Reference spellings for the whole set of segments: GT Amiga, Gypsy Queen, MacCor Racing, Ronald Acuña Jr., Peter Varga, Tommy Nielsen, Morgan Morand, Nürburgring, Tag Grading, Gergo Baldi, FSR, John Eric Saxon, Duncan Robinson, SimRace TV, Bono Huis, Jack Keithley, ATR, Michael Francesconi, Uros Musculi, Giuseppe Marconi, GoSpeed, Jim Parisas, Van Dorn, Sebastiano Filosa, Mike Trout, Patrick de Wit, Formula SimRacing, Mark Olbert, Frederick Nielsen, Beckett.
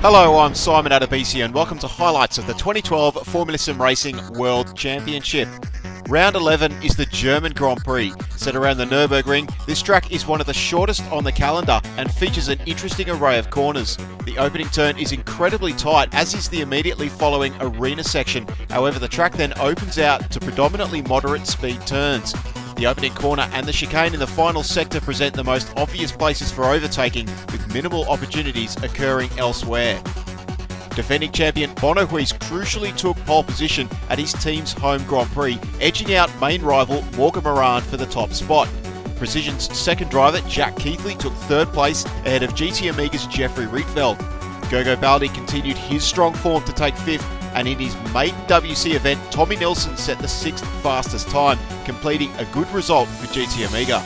Hello, I'm Simon Adebisi and welcome to highlights of the 2012 Formula Sim Racing World Championship. Round 11 is the German Grand Prix. Set around the Nürburgring, this track is one of the shortest on the calendar and features an interesting array of corners. The opening turn is incredibly tight, as is the immediately following arena section. However, the track then opens out to predominantly moderate speed turns. The opening corner and the chicane in the final sector present the most obvious places for overtaking, with minimal opportunities occurring elsewhere. Defending champion Bono Huis crucially took pole position at his team's home Grand Prix, edging out main rival Morgan Morand for the top spot. Precision's second driver Jack Keithley took third place ahead of GT Amiga's Jeffrey Rietveld. Gergo Baldi continued his strong form to take fifth, and in his maiden WC event, Tommy Nielsen set the sixth fastest time, completing a good result for GT Amiga.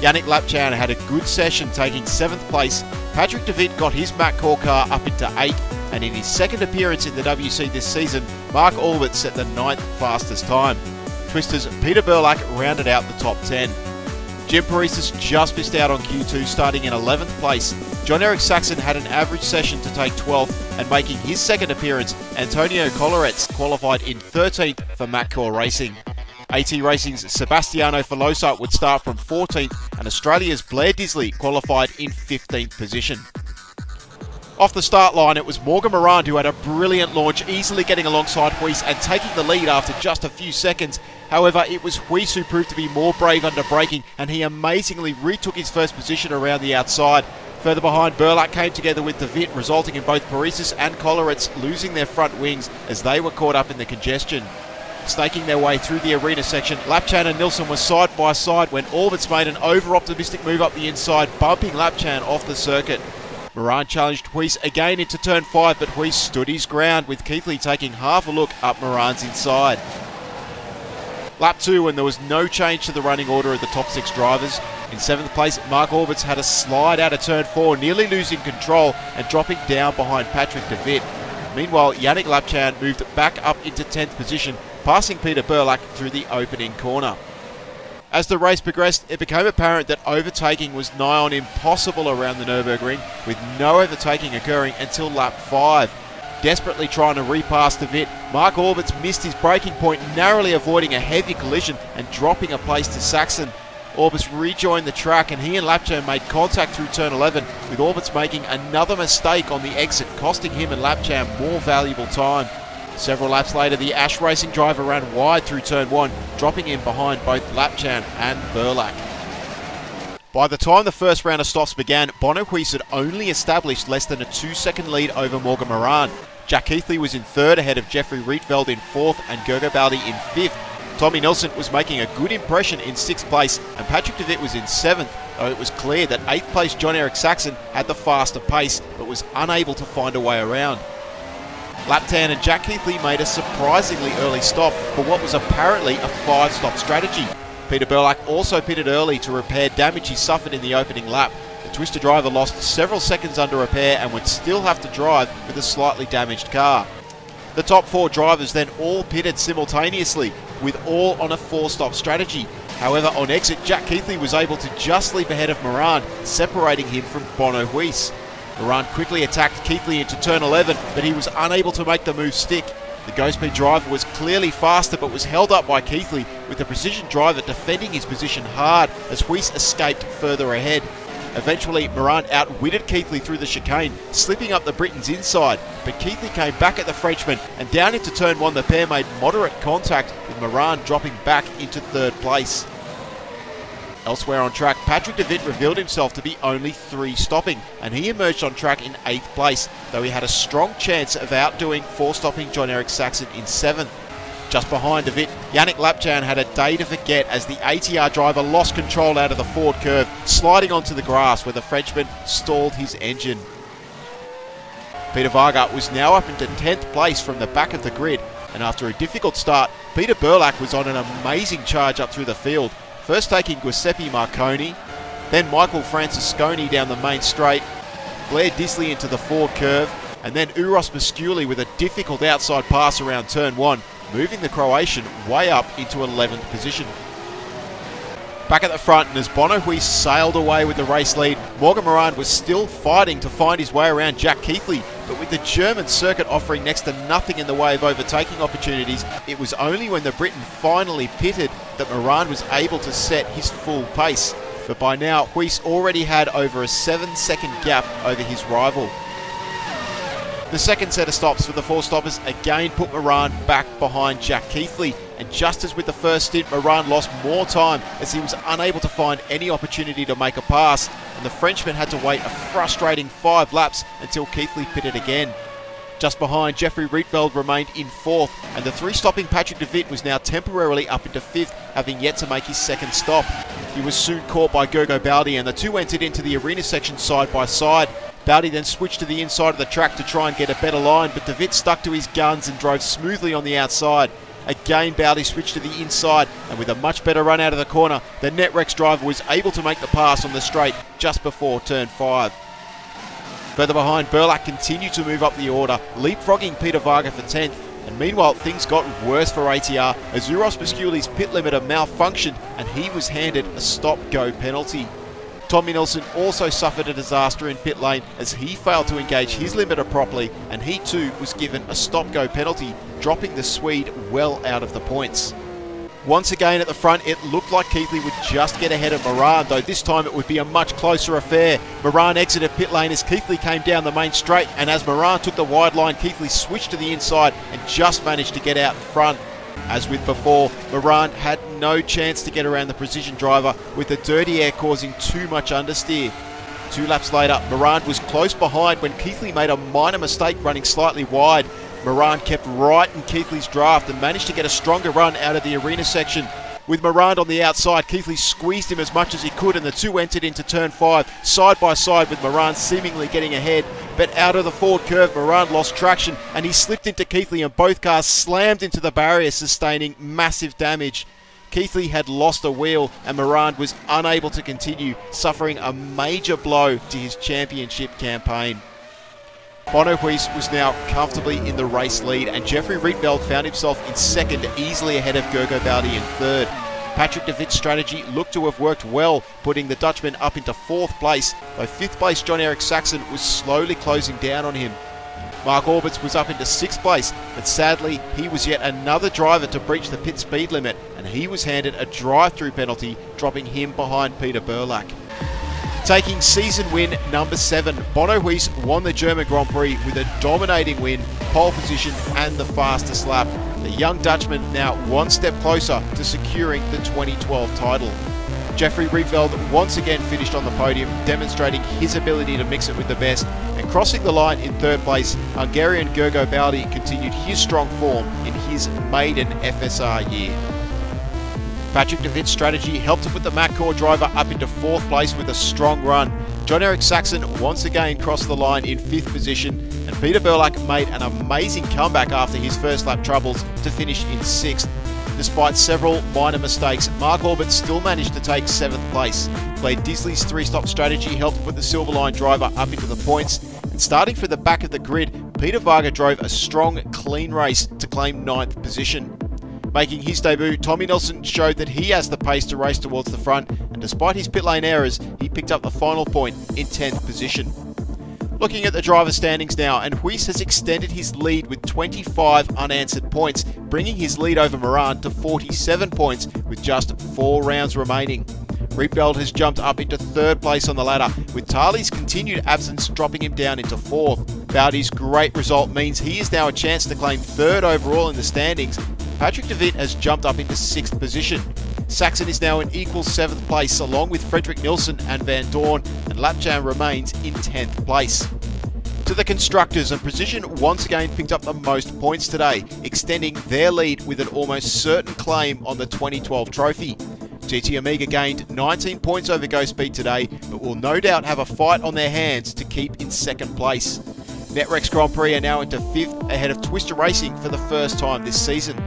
Yannick Lapchan had a good session, taking seventh place. Patrick de Wit got his MacCor car up into eighth, and in his second appearance in the WC this season, Mark Olbert set the ninth fastest time. Twisters Peter Burlak rounded out the top 10. Jim Parisas just missed out on Q2, starting in 11th place. John Eric Saxon had an average session to take 12th, and making his second appearance, Antonio Kolleritz qualified in 13th for MacCor Racing. AT Racing's Sebastiano Filosa would start from 14th, and Australia's Blair Disley qualified in 15th position. Off the start line, it was Morgan Morand who had a brilliant launch, easily getting alongside Huis and taking the lead after just a few seconds. However, it was Huis who proved to be more brave under braking, and he amazingly retook his first position around the outside. Further behind, Burlak came together with de Wit, resulting in both Parisas and Kolleritz losing their front wings as they were caught up in the congestion. Snaking their way through the arena section, Lapchan and Nielsen were side by side when Orbitz made an over-optimistic move up the inside, bumping Lapchan off the circuit. Morand challenged Huis again into turn 5, but Huis stood his ground, with Keithley taking half a look up Morand's inside. Lap 2, and there was no change to the running order of the top 6 drivers. In 7th place, Mark Orbitz had a slide out of turn 4, nearly losing control and dropping down behind Patrick de Wit. Meanwhile, Yannick Lapchan moved back up into 10th position, passing Peter Burlak through the opening corner. As the race progressed, it became apparent that overtaking was nigh on impossible around the Nürburgring, with no overtaking occurring until lap 5. Desperately trying to repass de Wit, Mark Orbitz missed his braking point, narrowly avoiding a heavy collision and dropping a place to Saxon. Orbitz rejoined the track, and he and Lapchan made contact through turn 11, with Orbitz making another mistake on the exit, costing him and Lapchan more valuable time. Several laps later, the Ash Racing driver ran wide through turn 1, dropping in behind both Lapchan and Burlak. By the time the first round of stops began, Bono Huis had only established less than a 2-second lead over Morgan Morand. Jack Keithley was in third ahead of Jeffrey Rietveld in fourth and Gergo Baldi in fifth. Tommy Nielsen was making a good impression in sixth place, and Patrick de Wit was in seventh, though it was clear that eighth place John Eric Saxon had the faster pace but was unable to find a way around. Lapchan and Jack Keithley made a surprisingly early stop for what was apparently a 5-stop strategy. Peter Burlak also pitted early to repair damage he suffered in the opening lap. The Twister driver lost several seconds under repair and would still have to drive with a slightly damaged car. The top 4 drivers then all pitted simultaneously, with all on a 4-stop strategy. However, on exit, Jack Keithley was able to just leap ahead of Morand, separating him from Bono Huis. Morand quickly attacked Keithley into turn 11, but he was unable to make the move stick. The GoSpeed driver was clearly faster but was held up by Keithley, with the Precision driver defending his position hard as Huis escaped further ahead. Eventually, Morand outwitted Keithley through the chicane, slipping up the Briton's inside, but Keithley came back at the Frenchman, and down into turn 1 the pair made moderate contact, with Morand dropping back into third place. Elsewhere on track, Patrick de Wit revealed himself to be only 3 stopping, and he emerged on track in 8th place, though he had a strong chance of outdoing 4-stopping John Eric Saxon in 7th. Just behind de Wit, Yannick Lapchan had a day to forget as the ATR driver lost control out of the forward curve, sliding onto the grass where the Frenchman stalled his engine. Peter Varga was now up into 10th place from the back of the grid, and after a difficult start, Peter Burlak was on an amazing charge up through the field, first taking Giuseppe Marconi, then Michael Francesconi down the main straight, Blair Disley into the forward curve, And then Uros Musculi with a difficult outside pass around turn one, moving the Croatian way up into 11th position. Back at the front, and as Bono Huis sailed away with the race lead, Morgan Morand was still fighting to find his way around Jack Keithley, but with the German circuit offering next to nothing in the way of overtaking opportunities, it was only when the Briton finally pitted that Morand was able to set his full pace. But by now, Huis already had over a 7-second gap over his rival. The second set of stops for the four-stoppers again put Morand back behind Jack Keithley, and just as with the first stint, Morand lost more time as he was unable to find any opportunity to make a pass, and the Frenchman had to wait a frustrating 5 laps until Keithley pitted again. Just behind, Jeffrey Rietveld remained in 4th, and the three-stopping Patrick de Wit was now temporarily up into 5th, having yet to make his second stop. He was soon caught by Gergo Baldi, and the two entered into the arena section side by side. Baldi then switched to the inside of the track to try and get a better line, but de Wit stuck to his guns and drove smoothly on the outside. Again, Baldi switched to the inside, and with a much better run out of the corner, the Netrex driver was able to make the pass on the straight just before turn 5. Further behind, Burlak continued to move up the order, leapfrogging Peter Varga for 10th, and meanwhile things got worse for ATR as Uros Musculi's pit limiter malfunctioned and he was handed a stop-go penalty. Tommy Nielsen also suffered a disaster in pit lane as he failed to engage his limiter properly, and he too was given a stop-go penalty, dropping the Swede well out of the points. Once again at the front, it looked like Keithley would just get ahead of Morand, though this time it would be a much closer affair. Morand exited pit lane as Keithley came down the main straight, and as Morand took the wide line, Keithley switched to the inside and just managed to get out in front. As with before, Morand had no chance to get around the precision driver, with the dirty air causing too much understeer. 2 laps later, Morand was close behind when Keithley made a minor mistake running slightly wide. Morand kept right in Keithley's draft and managed to get a stronger run out of the arena section. With Morand on the outside, Keithley squeezed him as much as he could, and the two entered into turn 5, side by side, with Morand seemingly getting ahead. But out of the forward curve, Morand lost traction and he slipped into Keithley, and both cars slammed into the barrier, sustaining massive damage. Keithley had lost a wheel and Morand was unable to continue, suffering a major blow to his championship campaign. Bono Huis was now comfortably in the race lead, and Jeffrey Rietveld found himself in second, easily ahead of Gergo Baldi in third. Patrick de Wit's strategy looked to have worked well, putting the Dutchman up into 4th place, though 5th place John Eric Saxon was slowly closing down on him. Mark Orbitz was up into 6th place, but sadly he was yet another driver to breach the pit speed limit, and he was handed a drive-through penalty, dropping him behind Peter Burlak. Taking season win number 7, Bono Huis won the German Grand Prix with a dominating win, pole position and the fastest lap. The young Dutchman now one step closer to securing the 2012 title. Jeffrey Rietveld once again finished on the podium, demonstrating his ability to mix it with the best, and crossing the line in 3rd place, Hungarian Gergo Baldi continued his strong form in his maiden FSR year. Patrick de Wit's strategy helped to put the MacCor driver up into 4th place with a strong run. John Eric Saxon once again crossed the line in 5th position, and Peter Burlak made an amazing comeback after his first lap troubles to finish in 6th. Despite several minor mistakes, Mark Orbitz still managed to take 7th place. Blair Disley's 3-stop strategy helped put the Silverline driver up into the points, and starting from the back of the grid, Peter Varga drove a strong, clean race to claim 9th position. Making his debut, Tommy Nielsen showed that he has the pace to race towards the front, and despite his pit lane errors, he picked up the final point in 10th position. Looking at the driver standings now, and Huis has extended his lead with 25 unanswered points, bringing his lead over Morand to 47 points with just 4 rounds remaining. Rietveld has jumped up into 3rd place on the ladder, with Tarly's continued absence dropping him down into 4th. Baldi's great result means he is now a chance to claim 3rd overall in the standings. Patrick de Wit has jumped up into 6th position. Saxon is now in equal 7th place, along with Frederick Nielsen and Van Dorn, and Lapchan remains in 10th place. To the constructors, and Precision once again picked up the most points today, extending their lead with an almost certain claim on the 2012 trophy. GT Amiga gained 19 points over Go Speed today, but will no doubt have a fight on their hands to keep in 2nd place. Netrex Grand Prix are now into 5th, ahead of Twister Racing for the first time this season.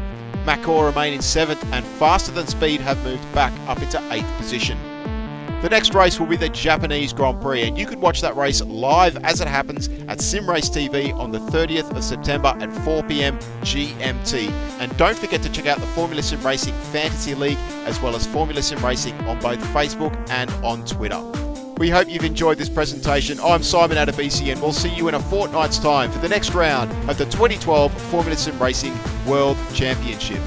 MacCor remain in 7th, and Faster Than Speed have moved back up into 8th position. The next race will be the Japanese Grand Prix, and you can watch that race live as it happens at SimRace TV on the 30th of September at 4 PM GMT. And don't forget to check out the Formula Sim Racing Fantasy League, as well as Formula Sim Racing on both Facebook and on Twitter. We hope you've enjoyed this presentation. I'm Simon Adebisi, and we'll see you in a fortnight's time for the next round of the 2012 Formula Sim Racing World Championship.